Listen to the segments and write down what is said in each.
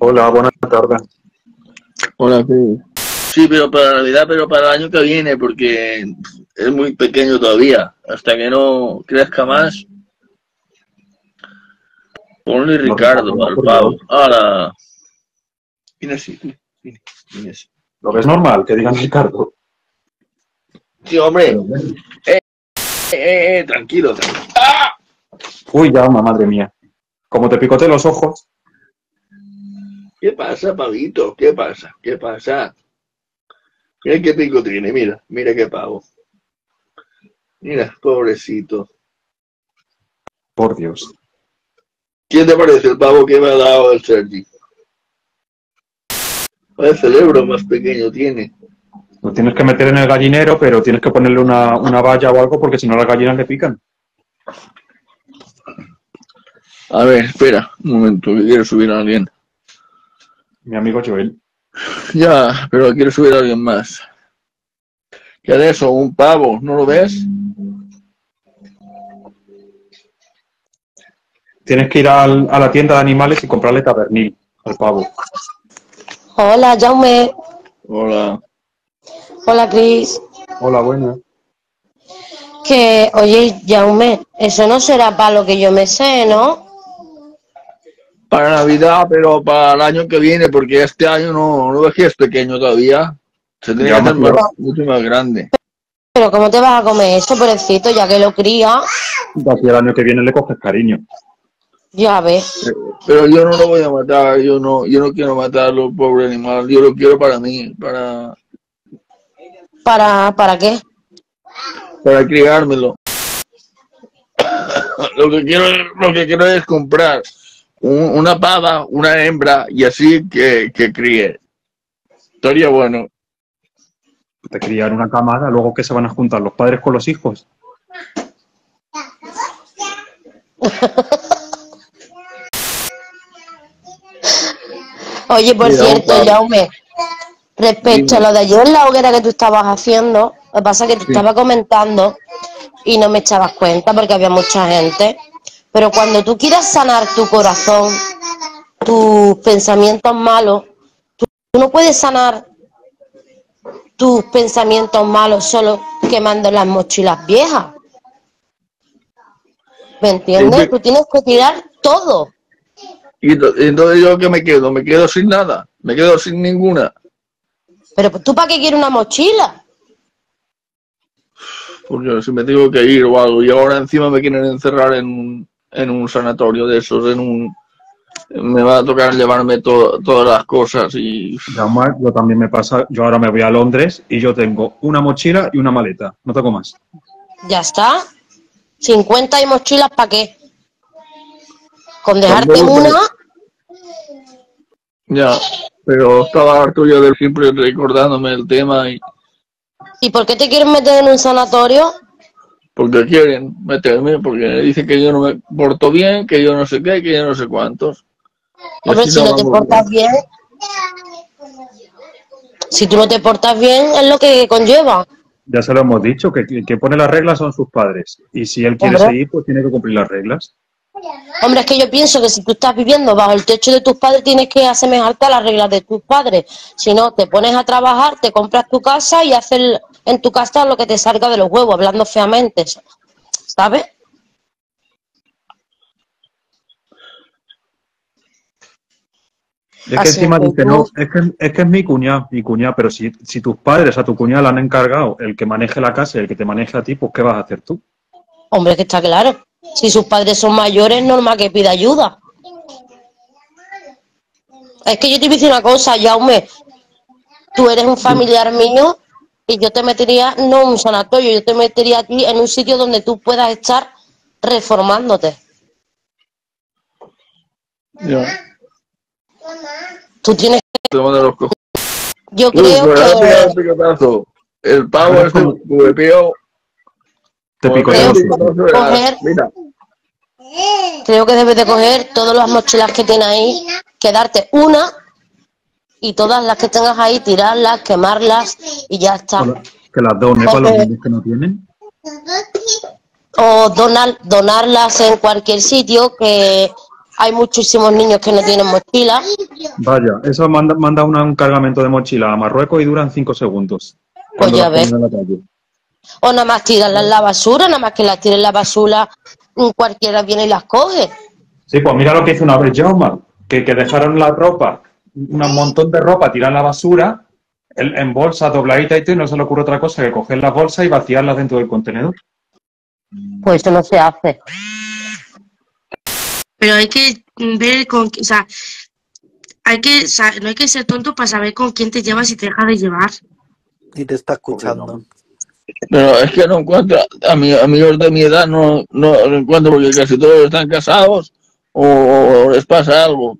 Hola, buenas tardes. Hola, sí. Sí, pero para Navidad, pero para el año que viene, porque es muy pequeño todavía. Hasta que no crezca más. Ponle Ricardo, al pavo. ¡Hala! Viene así, viene así. Lo que es normal, que digan Ricardo. Sí, hombre. Tranquilo, tranquilo. ¡Ah! Uy, ya, madre mía. Como te picote los ojos. ¿Qué pasa, pavito? ¿Qué pasa? ¿Qué pasa? Mira qué pico tiene, mira. Mira qué pavo. Mira, pobrecito. Por Dios. ¿Quién te parece el pavo que me ha dado el Sergi? El cerebro más pequeño tiene. Lo tienes que meter en el gallinero, pero tienes que ponerle una valla o algo, porque si no las gallinas le pican. A ver, espera un momento, que quiero subir a alguien. Mi amigo Joel. Ya, pero quiero subir a alguien más. ¿Qué es eso? Un pavo, ¿no lo ves? Tienes que ir a la tienda de animales y comprarle tabernil al pavo. Hola, Jaume. Hola. Hola, Cris. Hola, buena. Que, oye, Jaume, eso no será para lo que yo me sé, ¿no? Para Navidad, pero para el año que viene, porque este año no ves que es pequeño todavía. Se tiene que hacer mucho más grande. Pero ¿cómo te vas a comer eso, pobrecito, ya que lo cría? Aquí el año que viene le coges cariño. Ya ves. Pero yo no lo voy a matar, yo no quiero matarlo, pobre animal. Yo lo quiero para mí, ¿Para qué? Para criármelo. Lo que quiero es comprar una pava, una hembra, y así que críe. Estaría bueno. De criar una camada, luego que se van a juntar los padres con los hijos. Oye, por cierto, Jaume, respecto a lo de ayer en la hoguera que tú estabas haciendo, lo que pasa es que te estaba comentando y no me echabas cuenta porque había mucha gente, pero cuando tú quieras sanar tu corazón, tus pensamientos malos, tú no puedes sanar tus pensamientos malos solo quemando las mochilas viejas. ¿Me entiendes? Tú tienes que tirar todo. Y entonces yo que me quedo, sin nada, me quedo sin ninguna. Pero ¿tú para qué quieres una mochila? Porque si me tengo que ir o algo, y ahora encima me quieren encerrar en un sanatorio de esos, me va a tocar llevarme todas las cosas y... Ya, Omar, yo también me pasa, yo ahora me voy a Londres y yo tengo una mochila y una maleta, no tengo más. Ya está, 50 y mochilas ¿para qué? Con dejarte una... Ya, pero estaba harto yo de siempre recordándome el tema y... ¿Y por qué te quieren meter en un sanatorio? Porque quieren meterme, porque dicen que yo no me porto bien, que yo no sé qué, que yo no sé cuántos. Hombre, si no te portas bien... Si tú no te portas bien, es lo que conlleva. Ya se lo hemos dicho, que quien pone las reglas son sus padres. Y si él quiere seguir, pues tiene que cumplir las reglas. Hombre, es que yo pienso que si tú estás viviendo bajo el techo de tus padres, tienes que asemejarte a las reglas de tus padres. Si no, te pones a trabajar, te compras tu casa y haces en tu casa lo que te salga de los huevos, hablando feamente, ¿sabes? Es que encima dice, no, es que es mi cuñada, pero si tus padres a tu cuñada le han encargado el que maneje la casa y el que te maneje a ti, pues ¿qué vas a hacer tú? Hombre, que está claro. Si sus padres son mayores, es normal que pida ayuda. Es que yo te hice una cosa, Jaume. Tú eres un familiar mío y yo te metería, no en un sanatorio, yo te metería a ti en un sitio donde tú puedas estar reformándote. Ya. Tú tienes que... Yo creo que... El pavo es un huepeo. Te picoteó. Creo que debes de coger todas las mochilas que tienes ahí, quedarte una y todas las que tengas ahí, tirarlas, quemarlas y ya está. Que las dones para los niños que no tienen. O donarlas en cualquier sitio que hay muchísimos niños que no tienen mochila. Vaya, eso manda un cargamento de mochila a Marruecos y duran 5 segundos. Pues ya ves. O nada más tirarlas en la basura, nada más que las tiren en la basura, cualquiera viene y las coge. Sí, pues mira lo que hizo una vez Jaume, que dejaron la ropa, un montón de ropa tirada en la basura, en bolsas dobladitas y todo, y no se le ocurre otra cosa que coger las bolsas y vaciarlas dentro del contenedor. Pues eso no se hace. Pero hay que ver con... O sea, no hay que ser tonto para saber con quién te llevas y te deja de llevar. Y te está escuchando. Pero es que no encuentro, amigos de mi edad no encuentro, porque casi todos están casados o les pasa algo.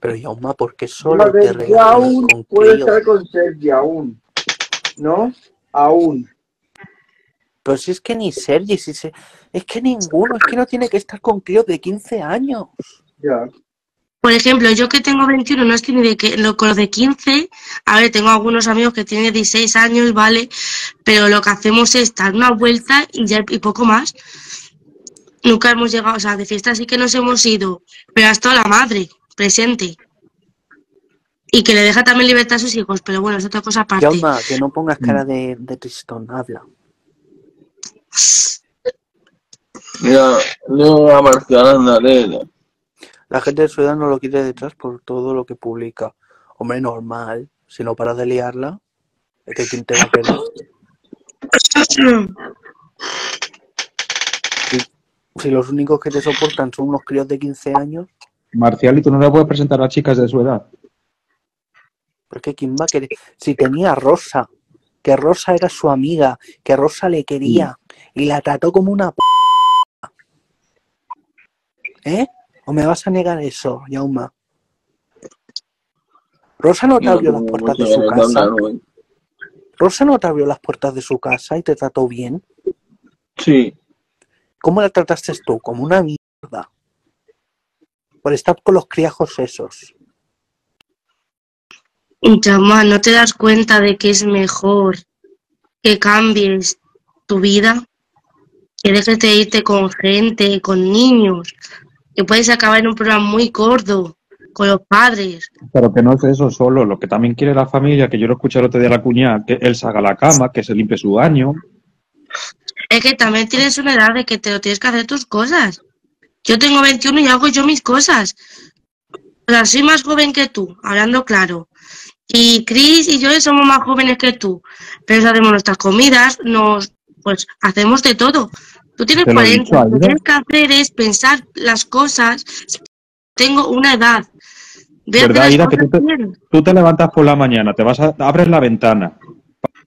Pero Jaume, ¿por qué solo te regalas aún con puede estar con Sergi aún, ¿no? Aún. Pero si es que ni Sergi, es que ninguno, es que no tiene que estar con críos de 15 años. Ya. Por ejemplo, yo que tengo 21, no es que ni de que, con los de 15, a ver, tengo algunos amigos que tienen 16 años, ¿vale? Pero lo que hacemos es dar una vuelta y poco más. Nunca hemos llegado, o sea, de fiesta sí que nos hemos ido, pero hasta la madre presente. Y que le deja también libertad a sus hijos, pero bueno, es otra cosa aparte. Jaume, que no pongas cara de tristón, habla. Mira, yo a Marcial andaré. La gente de su edad no lo quiere detrás por todo lo que publica. Hombre, normal. Si no paras de liarla, es que quien te va a querer. Si los únicos que te soportan son unos críos de 15 años... Marcial, ¿y tú no le puedes presentar a chicas de su edad? Porque ¿quién va a querer? Si tenía a Rosa, que Rosa era su amiga, que Rosa le quería... Y la trató como una p... ¿Eh? ¿O me vas a negar eso, Jaume? Rosa no te abrió las puertas de su casa. Rosa no te abrió las puertas de su casa y te trató bien. Sí. ¿Cómo la trataste tú? Como una mierda. Por estar con los criajos esos. Jaume, ¿no te das cuenta de que es mejor que cambies tu vida? Que dejes de irte con gente, con niños, que puedes acabar en un programa muy gordo, con los padres. Pero que no es eso solo, lo que también quiere la familia, que yo lo escuché el otro día a la cuñada, que él se haga la cama, que se limpie su baño. Es que también tienes una edad de que te lo tienes que hacer tus cosas. Yo tengo 21 y hago yo mis cosas. O sea, soy más joven que tú, hablando claro. Y Cris y yo somos más jóvenes que tú. Pero nos hacemos nuestras comidas, pues hacemos de todo. Tú tienes 40, lo que tienes que hacer es pensar las cosas. Tengo una edad. ¿Verdad, Ira? Que tú te levantas por la mañana, abres la ventana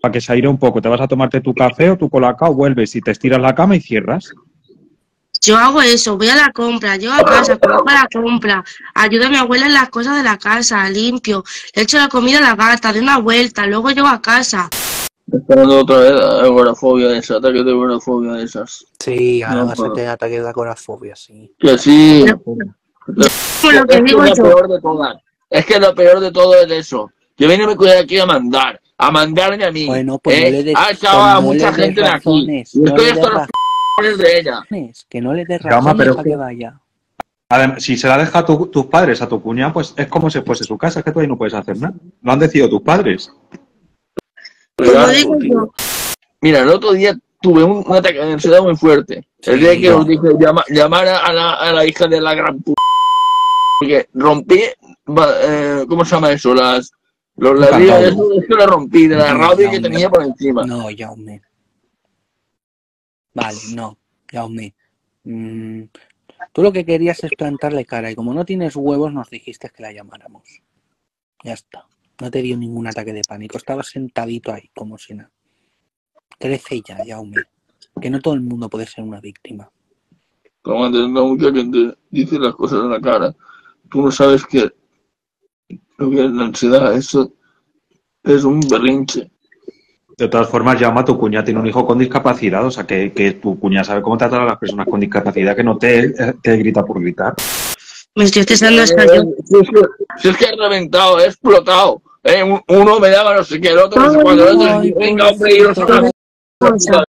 para que se aire un poco, te vas a tomarte tu café o tu colacao, vuelves y te estiras la cama y cierras. Yo hago eso, voy a la compra, llego a casa, compro la compra, ayudo a mi abuela en las cosas de la casa, limpio, le echo la comida a la gata, doy una vuelta, luego llego a casa. Esperando otra vez agorafobia esa, ataque de agorafobia esas. Sí, ahora vas a tener ataque de agorafobia, sí. Que sí. Es que lo peor de todo es eso. Yo vine y me cuidé aquí a mandarme a mí. Bueno, pues no le des razones. Ha echado a mucha gente de aquí. Estoy hasta los p******es de ella. Que no le des razones para que vaya. Además, si se la deja a tus padres, a tu cuñada, pues es como si fuese su casa, es que tú ahí no puedes hacer nada. Lo han decidido tus padres. Mira, el otro día tuve un ataque de ansiedad muy fuerte. El día que os dije llamar a la hija de la gran p***, porque rompí, ¿cómo se llama eso? Los ladrillos, eso lo rompí, de la radio que tenía por encima. No, Jaume. Vale, no, Jaume. Tú lo que querías es plantarle cara y como no tienes huevos nos dijiste que la llamáramos. Ya está. No te dio ningún ataque de pánico. Estabas sentadito ahí, como si nada. Crece ya, Jaume. Que no todo el mundo puede ser una víctima. Como antes, una mujer que te dice las cosas en la cara. Tú no sabes que lo que es la ansiedad. Eso es un berrinche. De todas formas, Jaume, tu cuñada tiene un hijo con discapacidad. O sea, que tu cuñada sabe cómo tratar a las personas con discapacidad. Que no te grita por gritar. Me estoy estresando hasta yo. Si es que he reventado, he explotado. Uno me daba no sé qué, el otro no sé cuándo, el otro... Venga, hombre, iros a la...